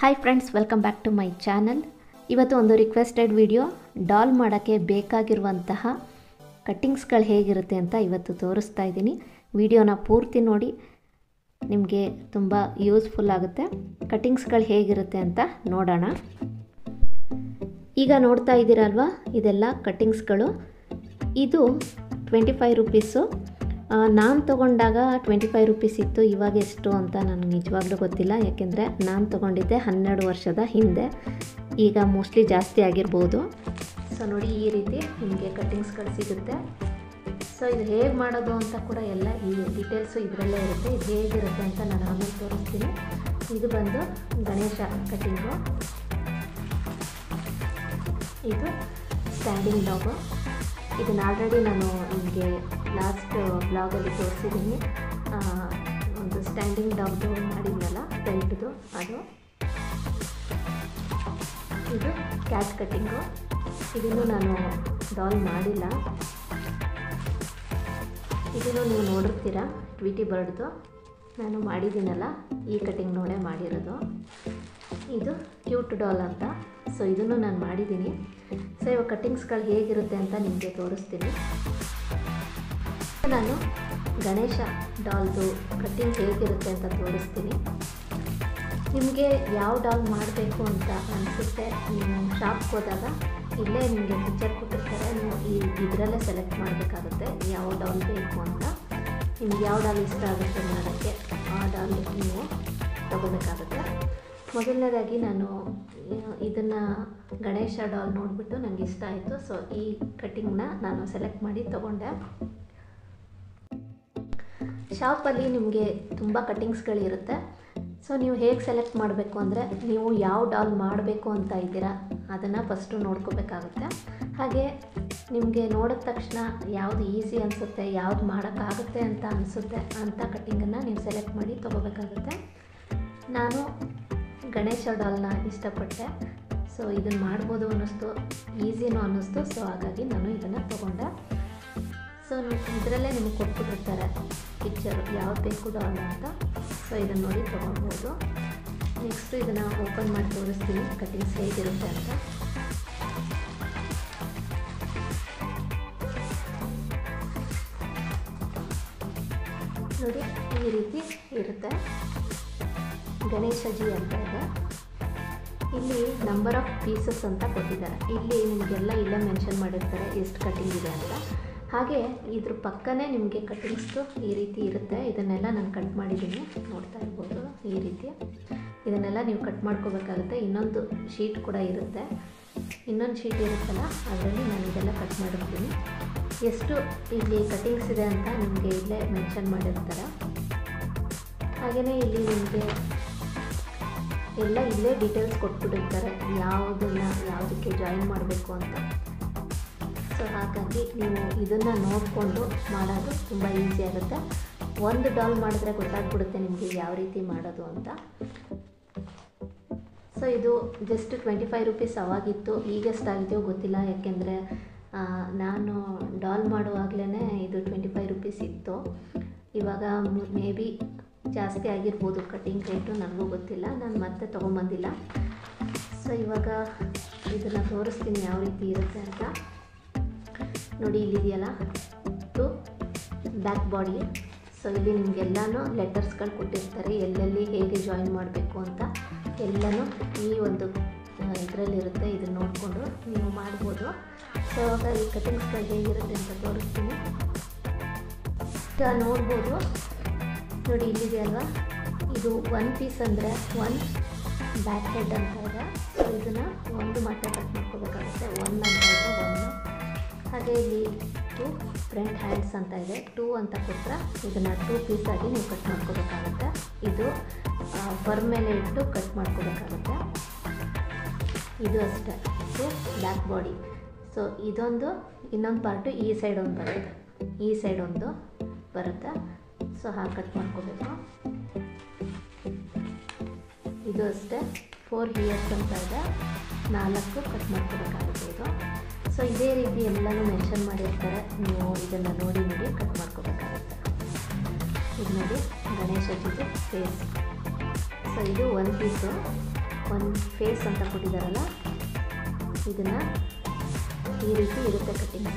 Hi friends welcome back to my channel इवत्तु requested video doll ಮಾಡೋಕೆ ಬೇಕಾಗಿರುವಂತಹ cuttings ಗಳು ಹೇಗಿರುತ್ತೆ ಅಂತ ಇವತ್ತು ತೋರಿಸ್ತಾ ಇದೀನಿ ವಿಡಿಯೋನ ಪೂರ್ತಿ ನೋಡಿ ನಿಮಗೆ ತುಂಬಾ ಯೂಸ್ಫುಲ್ ಆಗುತ್ತೆ ಕಟಿಂಗ್ಸ್ ಗಳು ಹೇಗಿರುತ್ತೆ ಅಂತ ನೋಡೋಣ ಈಗ ನೋಡ್ತಾ ಇದ್ದೀರಾ ಅಲ್ವಾ ಇದೆಲ್ಲ ಕಟಿಂಗ್ಸ್ ಗಳು ಇದು 25 ರೂಪೀಸ್ ನಾನು ತಗೊಂಡಾಗ 25 ರೂಪೀಸ್ ಇತ್ತು ಇವಾಗ ಎಷ್ಟು ಅಂತ ನನಗೆ ನಿಜವಾಗ್ಲೂ ಗೊತ್ತಿಲ್ಲ ಯಾಕೆಂದ್ರೆ ನಾನು ತಗೊಂಡಿದ್ದೆ 12 ವರ್ಷದ ಹಿಂದೆ ಈಗ ಮೋಸ್ಟ್ಲಿ ಜಾಸ್ತಿ ಆಗಿರಬಹುದು ಸೋ ನೋಡಿ ಈ ರೀತಿ ನಿಮಗೆ ಕಟಿಂಗ್ಸ್ ಗಳು ಸಿಗುತ್ತೆ ಸೋ ಇದು ಹೇಗೆ ಮಾಡೋದು ಅಂತ ಕೂಡ ಎಲ್ಲ ಈ ಡೀಟೇಲ್ಸ್ ಇದರಲ್ಲೇ ಇರುತ್ತೆ ಇದು ಹೇಗಿರುತ್ತೆ ಅಂತ ನಾನು ಆಮೇಲೆ ತೋರಿಸ್ತೀನಿ ಇದು ಬಂದು ಗಣೇಶ ಕಟಿಂಗ್ ಇದು ಸ್ಟ್ಯಾಂಡಿಂಗ್ ಡಾಗ್ ಇದನ್ನ ಆಲ್ರೆಡಿ ನಾನು ನಿಮಗೆ लास्ट ब्लॉग ಅಲ್ಲಿ ತೋರಿಸಿದ್ದೀನಿ ಒಂದು ಸ್ಟ್ಯಾಂಡಿಂಗ್ ಡಾಗ್ ಮಾಡಿದ್ನಲ್ಲ ಬೆಲ್ಟ್ದು ಅದು ಇದು ಕ್ಯಾಟ್ ಕಟಿಂಗ್ ಇದನ್ನು ನಾನು ಡಾಲ್ ಮಾಡಿಲ್ಲ ಇದನ್ನು ನೀವು ನೋಡ್ತೀರಾ ಟ್ವಿಟಿ ಬರ್ಡ್ದು ನಾನು ಮಾಡಿದಿನಲ್ಲ ಈ ಕಟಿಂಗ್ ನೋಡೇ ಮಾಡಿರೋದು ಇದು ಕ್ಯೂಟ್ ಡಾಲ್ ಅಂತ ಸೋ ಇದನ್ನು ನಾನು ಮಾಡಿದಿನಿ ಸೋ ಇವ ಕಟಿಂಗ್ಸ್ ಗಳು ಹೇಗಿರುತ್ತೆ ಅಂತ ನಿಮಗೆ ತೋರಿಸ್ತೀನಿ ನಾನು ಗಣೇಶ ಡಾಲ್ದು ಕಟಿಂಗ್ ಹೇಗಿರುತ್ತೆ ಅಂತ ತೋರಿಸ್ತೀನಿ ನಿಮಗೆ ಯಾವ ಡಾಲ್ ಮಾಡಬೇಕು ಅಂತ ಅನಿಸುತ್ತೆ ನೀವು ಶಾಪ್ಗೆ ಹೋದಾಗ ಇಲ್ಲೇ ನಿಮಗೆ ಪಿಕ್ಚರ್ ಕೊಟ್ಟಿರ್ತಾರೆ ನೀವು ಈ ಇದರಲ್ಲೇ ಸೆಲೆಕ್ಟ್ ಮಾಡಬೇಕಾಗುತ್ತೆ ಯಾವ ಡಾಲ್ ಬೇಕು ಅಂತ ನಿಮ್ಗೆ ಯಾವ ಡಾಲ್ ಇಷ್ಟ ಆಗುತ್ತೆ ಮಾಡೋಕ್ಕೆ ಆ ಡಾಲ್ ನೀವು ತಗೋಬೇಕಾಗುತ್ತೆ ಮೊದಲನೇದಾಗಿ ನಾನು ಇದನ್ನು ಗಣೇಶ ಡಾಲ್ ನೋಡಿಬಿಟ್ಟು ನನಗೆ ಇಷ್ಟ ಆಯಿತು ಸೊ ಈ ಕಟಿಂಗ್ನ ನಾನು ಸೆಲೆಕ್ಟ್ ಮಾಡಿ ತೊಗೊಂಡೆ ಶಾಪಲ್ಲಿ ನಿಮಗೆ ತುಂಬ ಕಟಿಂಗ್ಸ್ಗಳಿರುತ್ತೆ ಸೊ ನೀವು ಹೇಗೆ ಸೆಲೆಕ್ಟ್ ಮಾಡಬೇಕು ಅಂದರೆ ನೀವು ಯಾವ ಡಾಲ್ ಮಾಡಬೇಕು ಅಂತ ಇದ್ದೀರಾ ಅದನ್ನು ಫಸ್ಟು ನೋಡ್ಕೋಬೇಕಾಗುತ್ತೆ ಹಾಗೆ ನಿಮಗೆ ನೋಡಿದ ತಕ್ಷಣ ಯಾವುದು ಈಸಿ ಅನಿಸುತ್ತೆ ಯಾವುದು ಮಾಡೋಕ್ಕಾಗುತ್ತೆ ಅಂತ ಅನಿಸುತ್ತೆ ಅಂಥ ಕಟ್ಟಿಂಗನ್ನು ನೀವು ಸೆಲೆಕ್ಟ್ ಮಾಡಿ ತೊಗೋಬೇಕಾಗುತ್ತೆ ನಾನು ಗಣೇಶ ಡಾಲ್ನ ಇಷ್ಟಪಟ್ಟೆ ಸೊ ಇದನ್ನು ಮಾಡ್ಬೋದು ಅನ್ನಿಸ್ತು ಈಸಿನೂ ಅನ್ನಿಸ್ತು ಸೊ ಹಾಗಾಗಿ ನಾನು ಇದನ್ನು ತೊಗೊಂಡೆ ಸೊ ಇದರಲ್ಲೇ ನಿಮಗೆ ಕೊಟ್ಬಿಟ್ಟಿರ್ತಾರೆ ಪಿಕ್ಚರ್ ಯಾವ್ದು ಬೇಕು ಡಾಲ್ ಅಂತ ಸೊ ಇದನ್ನು ನೋಡಿ ತೊಗೊಳ್ಬೋದು ನೆಕ್ಸ್ಟು ಇದನ್ನು ಓಪನ್ ಮಾಡಿ ತೋರಿಸ್ತೀನಿ ಕಟಿಂಗ್ಸ್ ಹೇಗಿರುತ್ತೆ ಅಂತ ನೋಡಿ ಈ ರೀತಿ ಇರುತ್ತೆ ಗಣೇಶಜಿ ಅಂತ ಇದೆ ಇಲ್ಲಿ ನಂಬರ್ ಆಫ್ ಪೀಸಸ್ ಅಂತ ಕೊಟ್ಟಿದ್ದಾರೆ ಇಲ್ಲಿ ನಿಮಗೆಲ್ಲ ಇಲ್ಲ ಮೆನ್ಷನ್ ಮಾಡಿರ್ತಾರೆ ಎಷ್ಟು ಕಟಿಂಗ್ ಇದೆ ಅಂತ ಹಾಗೆ ಇದ್ರ ಪಕ್ಕನೇ ನಿಮಗೆ ಕಟಿಂಗ್ಸು ಈ ರೀತಿ ಇರುತ್ತೆ ಇದನ್ನೆಲ್ಲ ನಾನು ಕಟ್ ಮಾಡಿದ್ದೀನಿ ನೋಡ್ತಾ ಇರ್ಬೋದು ಈ ರೀತಿ ಇದನ್ನೆಲ್ಲ ನೀವು ಕಟ್ ಮಾಡ್ಕೋಬೇಕಾಗುತ್ತೆ ಇನ್ನೊಂದು ಶೀಟ್ ಕೂಡ ಇರುತ್ತೆ ಇನ್ನೊಂದು ಶೀಟ್ ಇರುತ್ತಲ್ಲ ಅದರಲ್ಲಿ ನಾನು ಇದೆಲ್ಲ ಕಟ್ ಮಾಡಿರ್ತೀನಿ ಎಷ್ಟು ಇಲ್ಲಿ ಕಟಿಂಗ್ಸ್ ಇದೆ ಅಂತ ನಿಮಗೆ ಇಲ್ಲೇ ಮೆನ್ಷನ್ ಮಾಡಿರ್ತಾರೆ ಹಾಗೆಯೇ ಇಲ್ಲಿ ನಿಮಗೆ ಎಲ್ಲ ಇಲ್ಲೇ ಡೀಟೇಲ್ಸ್ ಕೊಟ್ಬಿಟ್ಟಿರ್ತಾರೆ ಯಾವುದನ್ನು ಯಾವುದಕ್ಕೆ ಜಾಯಿನ್ ಮಾಡಬೇಕು ಅಂತ ಸೊ ಹಾಗಾಗಿ ನೀವು ಇದನ್ನು ನೋಡಿಕೊಂಡು ಮಾಡೋದು ತುಂಬ ಈಸಿ ಆಗುತ್ತೆ ಒಂದು ಡಾಲ್ ಮಾಡಿದ್ರೆ ಗೊತ್ತಾಗ್ಬಿಡುತ್ತೆ ನಿಮಗೆ ಯಾವ ರೀತಿ ಮಾಡೋದು ಅಂತ ಸೊ ಇದು ಜಸ್ಟ್ 25 ರೂಪೀಸ್ ಅವಾಗಿತ್ತು ಈಗ ಎಷ್ಟಾಗಿದೆಯೋ ಗೊತ್ತಿಲ್ಲ ಯಾಕೆಂದರೆ ನಾನು ಡಾಲ್ ಮಾಡುವಾಗಲೇ ಇದು 25 ರೂಪೀಸ್ ಇತ್ತು ಇವಾಗ ಮೇ ಬಿ ಜಾಸ್ತಿ ಆಗಿರ್ಬೋದು ಕಟಿಂಗ್ ರೇಟು ನನಗೂ ಗೊತ್ತಿಲ್ಲ ನಾನು ಮತ್ತೆ ತೊಗೊಂಬಂದಿಲ್ಲ ಸೊ ಇವಾಗ ಇದನ್ನು ತೋರಿಸ್ತೀನಿ ಯಾವ ರೀತಿ ಇರುತ್ತೆ ಅಂತ ನೋಡಿ ಇಲ್ಲಿದೆಯಲ್ಲ ಟು ಬ್ಯಾಕ್ ಬಾಡಿ ಸೊ ಇಲ್ಲಿ ನಿಮಗೆಲ್ಲನೂ ಲೆಟರ್ಸ್ಗಳು ಕೊಟ್ಟಿರ್ತಾರೆ ಎಲ್ಲೆಲ್ಲಿ ಹೇಗೆ ಜಾಯಿನ್ ಮಾಡಬೇಕು ಅಂತ ಎಲ್ಲನೂ ಈ ಒಂದು ಇದರಲ್ಲಿರುತ್ತೆ ಇದನ್ನು ನೋಡಿಕೊಂಡು ನೀವು ಮಾಡ್ಬೋದು ಸೊ ಆವಾಗ ಈ ಕಟಿಂಗ್ಸ್ಗಳು ಹೇಗಿರುತ್ತೆ ಅಂತ ತೋರಿಸ್ತೀನಿ ನೋಡ್ಬೋದು ನೋಡಿ ಇಲ್ಲಿದೆಯಲ್ವ ಇದು ಒನ್ ಪೀಸ್ ಅಂದರೆ ಒನ್ ಬ್ಯಾಕ್ ಹೆಡ್ ಅಂತ ಇದೆ ಸೊ ಇದನ್ನು ಒಂದು ಮಾತ್ರ ಕಟ್ ಮಾಡ್ಕೋಬೇಕಾಗುತ್ತೆ ಒನ್ ಅಂತ ಇದೆ ಒಂದು ಹಾಗೆ ಇಲ್ಲಿ ಟು ಫ್ರಂಟ್ ಹ್ಯಾಂಡ್ಸ್ ಅಂತ ಇದೆ ಟೂ ಅಂತ ಕೊಟ್ಟರೆ ಇದನ್ನು ಟೂ ಪೀಸಾಗಿ ನೀವು ಕಟ್ ಮಾಡ್ಕೋಬೇಕಾಗುತ್ತೆ ಇದು ಫರ್ ಮೇಲೆ ಇಟ್ಟು ಕಟ್ ಮಾಡ್ಕೋಬೇಕಾಗುತ್ತೆ ಇದು ಅಷ್ಟೇ ಟು ಬ್ಯಾಕ್ ಬಾಡಿ ಸೊ ಇದೊಂದು ಇನ್ನೊಂದು ಪಾರ್ಟು ಈ ಸೈಡ್ ಒಂದು ಬರುತ್ತೆ ಈ ಸೈಡ್ ಒಂದು ಬರುತ್ತೆ ಸೊ ಹಾಗೆ ಕಟ್ ಮಾಡ್ಕೋಬೇಕು ಇದು ಅಷ್ಟೇ ಫೋರ್ ಹಿಯರ್ಸ್ ಅಂತ ಇದೆ 4 ಕಟ್ ಮಾಡ್ಕೋಬೇಕಾಗುತ್ತೆ ಇದು ಸೊ ಇದೇ ರೀತಿ ಎಲ್ಲನೂ ಮೆನ್ಷನ್ ಮಾಡಿರ್ತಾರೆ ನೀವು ಇದನ್ನು ನೋಡಿ ನೋಡಿ ಕಟ್ ಮಾಡ್ಕೋಬೇಕಾಗುತ್ತೆ ಇದು ನೋಡಿ ಗಣೇಶ ಜೊತೆ ಫೇಸ್ ಸೊ ಇದು ಒಂದು ಪೀಸು ಒಂದು ಫೇಸ್ ಅಂತ ಕೊಟ್ಟಿದ್ದಾರಲ್ಲ ಇದನ್ನು ಈ ರೀತಿ ಇರುತ್ತೆ ಕಟ್ಟಿಂಗ್.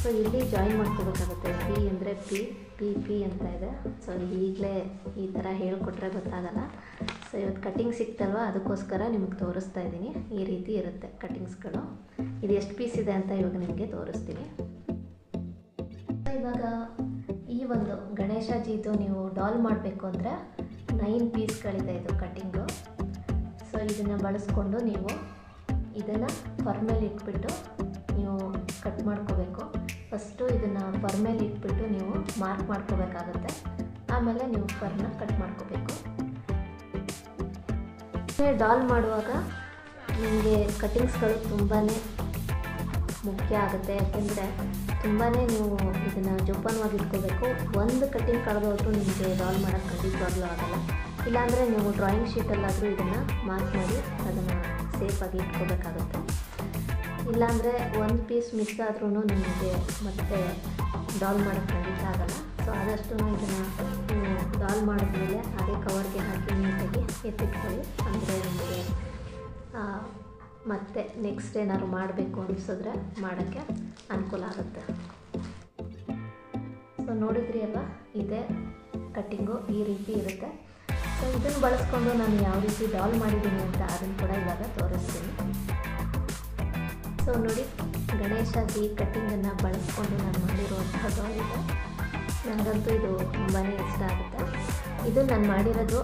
ಸೊ ಇಲ್ಲಿ ಜಾಯಿನ್ ಮಾಡ್ಕೋಬೇಕಾಗುತ್ತೆ. ಪಿ ಅಂದರೆ ಪಿ ಪಿ ಪಿ ಅಂತ ಇದೆ. ಸೊ ಈಗಲೇ ಈ ಥರ ಹೇಳಿಕೊಟ್ರೆ ಗೊತ್ತಾಗಲ್ಲ. ಸೊ ಇವತ್ತು ಕಟ್ಟಿಂಗ್ ಸಿಕ್ತಲ್ವ, ಅದಕ್ಕೋಸ್ಕರ ನಿಮಗೆ ತೋರಿಸ್ತಾ ಇದ್ದೀನಿ. ಈ ರೀತಿ ಇರುತ್ತೆ ಕಟ್ಟಿಂಗ್ಸ್ಗಳು. ಇದು ಎಷ್ಟು ಪೀಸ್ ಇದೆ ಅಂತ ಇವಾಗ ನಿಮಗೆ ತೋರಿಸ್ತೀನಿ. ಇವಾಗ ಈ ಒಂದು ಗಣೇಶಜಿದು ನೀವು ಡಾಲ್ ಮಾಡಬೇಕು ಅಂದರೆ 9 ಪೀಸ್ಗಳಿದೆ ಇದು ಕಟ್ಟಿಂಗು. ಸೊ ಇದನ್ನು ಬಳಸ್ಕೊಂಡು ನೀವು ಇದನ್ನು ಫರ್ಮೇಲೆ ಇಟ್ಬಿಟ್ಟು ನೀವು ಕಟ್ ಮಾಡ್ಕೋಬೇಕು. ಫಸ್ಟು ಇದನ್ನು ಫರ್ಮೇಲೆ ಇಟ್ಬಿಟ್ಟು ನೀವು ಮಾರ್ಕ್ ಮಾಡ್ಕೋಬೇಕಾಗತ್ತೆ. ಆಮೇಲೆ ನೀವು ಫರ್ನ ಕಟ್ ಮಾಡ್ಕೋಬೇಕು. ಡಾಲ್ ಮಾಡುವಾಗ ನಿಮಗೆ ಕಟ್ಟಿಂಗ್ಸ್ಗಳು ತುಂಬಾ ಮುಖ್ಯ ಆಗುತ್ತೆ. ಯಾಕೆಂದರೆ ತುಂಬಾ ನೀವು ಇದನ್ನು ಜೋಪಾನವಾಗಿ ಇಟ್ಕೋಬೇಕು. ಒಂದು ಕಟ್ಟಿಂಗ್ ಕಳೆದೋದ್ರು ನಿಮಗೆ ಡಾಲ್ ಮಾಡೋಕ್ಕೆ ಖಂಡಿತವಾಗ್ಲೂ ಆಗಲ್ಲ. ಇಲ್ಲಾಂದರೆ ನೀವು ಡ್ರಾಯಿಂಗ್ ಶೀಟಲ್ಲಾದರೂ ಇದನ್ನು ಮಾರ್ಕ್ ಮಾಡಿ ಅದನ್ನು ಸೇಫಾಗಿ ಇಟ್ಕೋಬೇಕಾಗುತ್ತೆ. ಇಲ್ಲಾಂದರೆ ಒಂದು ಪೀಸ್ ಮಿಸ್ ಆದ್ರೂ ನಿಮಗೆ ಮತ್ತೆ ಡಾಲ್ ಮಾಡೋಕ್ಕೆ ಖಂಡಿತ ಆಗಲ್ಲ. ಸೊ ಆದಷ್ಟು ಇದನ್ನು ಡಾಲ್ ಮಾಡಿದ್ಮೇಲೆ ಅದೇ ಕವರ್ಗೆ ಹಾಕಿ ನೀಟಾಗಿ ಎತ್ತಿಟ್ಕೊಳ್ಳಿ. ಅಂದರೆ ನಿಮಗೆ ಮತ್ತೆ ನೆಕ್ಸ್ಟ್ ಏನಾದ್ರು ಮಾಡಬೇಕು ಅನಿಸಿದ್ರೆ ಮಾಡೋಕ್ಕೆ ಅನುಕೂಲ ಆಗುತ್ತೆ. ಸೊ ನೋಡಿದ್ರಿ ಅಲ್ವಾ, ಇದೇ ಕಟ್ಟಿಂಗು ಈ ರೀತಿ ಇರುತ್ತೆ. ಸೊ ಇದನ್ನು ಬಳಸ್ಕೊಂಡು ನಾನು ಯಾವ ರೀತಿ ಡಾಲ್ ಮಾಡಿದ್ದೀನಿ ಅಂತ ಅದನ್ನು ಕೂಡ ಇವಾಗ ತೋರಿಸ್ತೀನಿ. ಸೊ ನೋಡಿ, ಗಣೇಶಜಿ ಕಟ್ಟಿಂಗನ್ನು ಬಳಸ್ಕೊಂಡು ನಾನು ಮಾಡಿರುವಂಥ ಡಾಲ್ ಇದೆ. ನನಗಂತೂ ಇದು ತುಂಬಾ ಇಷ್ಟ ಆಗುತ್ತೆ. ಇದು ನಾನು ಮಾಡಿರೋದು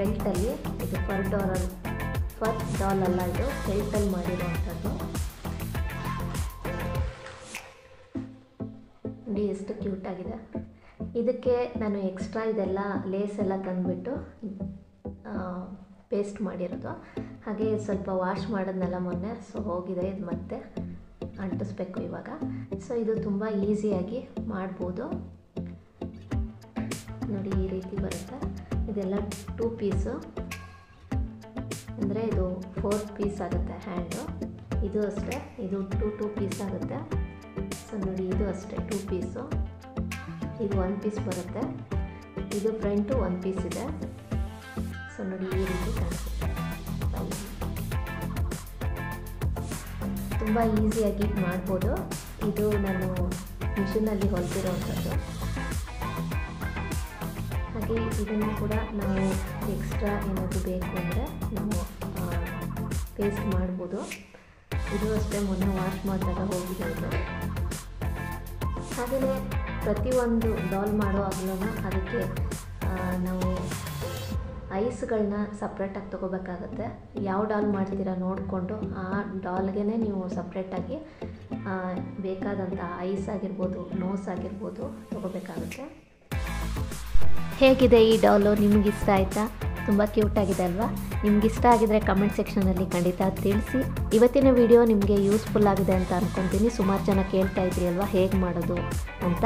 ಬೆಲ್ಟಲ್ಲಿ. ಇದು ಫರ್ ಡಾಲ್ ಅಲ್ಲ, ಇದು ಬೆಲ್ಟಲ್ಲಿ ಮಾಡಿರುವಂಥದ್ದು. ನೋಡಿ ಎಷ್ಟು ಕ್ಯೂಟಾಗಿದೆ. ಇದಕ್ಕೆ ನಾನು ಎಕ್ಸ್ಟ್ರಾ ಇದೆಲ್ಲ ಲೇಸ್ ಎಲ್ಲ ತಂದುಬಿಟ್ಟು ಪೇಸ್ಟ್ ಮಾಡಿರೋದು. ಹಾಗೆ ಸ್ವಲ್ಪ ವಾಶ್ ಮಾಡೋದ್ನೆಲ್ಲ ಮೊನ್ನೆ. ಸೊ ಹೋಗಿದೆ, ಇದು ಮತ್ತೆ ಅಂಟಿಸ್ಬೇಕು ಇವಾಗ. ಸೊ ಇದು ತುಂಬ ಈಸಿಯಾಗಿ ಮಾಡ್ಬೋದು. ನೋಡಿ ಈ ರೀತಿ ಬರುತ್ತೆ. ಇದೆಲ್ಲ 2 ಪೀಸು, ಅಂದರೆ ಇದು 4 ಪೀಸ್ ಆಗುತ್ತೆ ಹ್ಯಾಂಡು. ಇದು ಅಷ್ಟೇ, ಇದು 2 ಪೀಸ್ ಆಗುತ್ತೆ. ಸೊ ನೋಡಿ ಇದು ಅಷ್ಟೇ 2 ಪೀಸು. ಇದು 1 ಪೀಸ್ ಬರುತ್ತೆ. ಇದು ಫ್ರಂಟು 1 ಪೀಸ್ ಇದೆ. ಸೊ ನೋಡಿ ಈ ರೀತಿ ಕಾಣಿಸುತ್ತೆ. ತುಂಬ ಈಸಿಯಾಗಿ ಮಾಡ್ಬೋದು. ಇದು ನಾನು ಮಿಷಿನಲ್ಲಿ ಹೊಲಿಸಿರೋವಂಥದ್ದು. ಹಾಗೆ ಇದನ್ನು ಕೂಡ ನಾವು ಎಕ್ಸ್ಟ್ರಾ ಏನಾದರೂ ಬೇಕು ಅಂದರೆ ನಾವು ಪೇಸ್ಟ್ ಮಾಡ್ಬೋದು. ಇದು ಅಷ್ಟೇ ಮೊನ್ನೆ ವಾಶ್ ಮಾಡಿದಾಗ ಹೋಗಿದೆ ಇದು. ಹಾಗೆಯೇ ಪ್ರತಿಯೊಂದು ಡಾಲ್ ಮಾಡುವಾಗಲೂ ಅದಕ್ಕೆ ನಾವು ಐಸ್ಗಳನ್ನ ಸಪ್ರೇಟಾಗಿ ತೊಗೋಬೇಕಾಗತ್ತೆ. ಯಾವ ಡಾಲ್ ಮಾಡ್ತೀರಾ ನೋಡಿಕೊಂಡು ಆ ಡಾಲ್ಗೆ ನೀವು ಸಪ್ರೇಟಾಗಿ ಬೇಕಾದಂಥ ಐಸ್ ಆಗಿರ್ಬೋದು, ನೋಸ್ ಆಗಿರ್ಬೋದು ತೊಗೋಬೇಕಾಗುತ್ತೆ. ಹೇಗಿದೆ ಈ ಡಾಲು? ನಿಮಗಿಷ್ಟ ಆಯಿತಾ? ತುಂಬ ಕ್ಯೂಟಾಗಿದೆ ಅಲ್ವಾ? ನಿಮಗಿಷ್ಟ ಆಗಿದರೆ ಕಮೆಂಟ್ ಸೆಕ್ಷನಲ್ಲಿ ಖಂಡಿತ ತಿಳಿಸಿ. ಇವತ್ತಿನ ವಿಡಿಯೋ ನಿಮಗೆ ಯೂಸ್ಫುಲ್ ಆಗಿದೆ ಅಂತ ಅಂದ್ಕೊತೀನಿ. ಸುಮಾರು ಜನ ಕೇಳ್ತಾ ಇದ್ರಿ ಅಲ್ವಾ ಹೇಗೆ ಮಾಡೋದು ಅಂತ.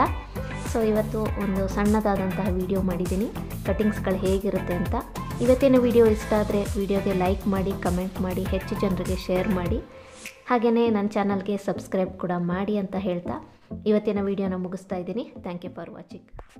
ಸೊ ಇವತ್ತು ಒಂದು ಸಣ್ಣದಾದಂತಹ ವಿಡಿಯೋ ಮಾಡಿದ್ದೀನಿ, ಕಟ್ಟಿಂಗ್ಸ್ಗಳು ಹೇಗಿರುತ್ತೆ ಅಂತ. ಇವತ್ತಿನ ವಿಡಿಯೋ ಇಷ್ಟ ಆದರೆ ವಿಡಿಯೋಗೆ ಲೈಕ್ ಮಾಡಿ, ಕಮೆಂಟ್ ಮಾಡಿ, ಹೆಚ್ಚು ಜನರಿಗೆ ಶೇರ್ ಮಾಡಿ. ಹಾಗೆಯೇ ನನ್ನ ಚಾನಲ್ಗೆ ಸಬ್ಸ್ಕ್ರೈಬ್ ಕೂಡ ಮಾಡಿ ಅಂತ ಹೇಳ್ತಾ ಇವತ್ತಿನ ವಿಡಿಯೋನ ಮುಗಿಸ್ತಾ ಇದ್ದೀನಿ. Thank you for watching.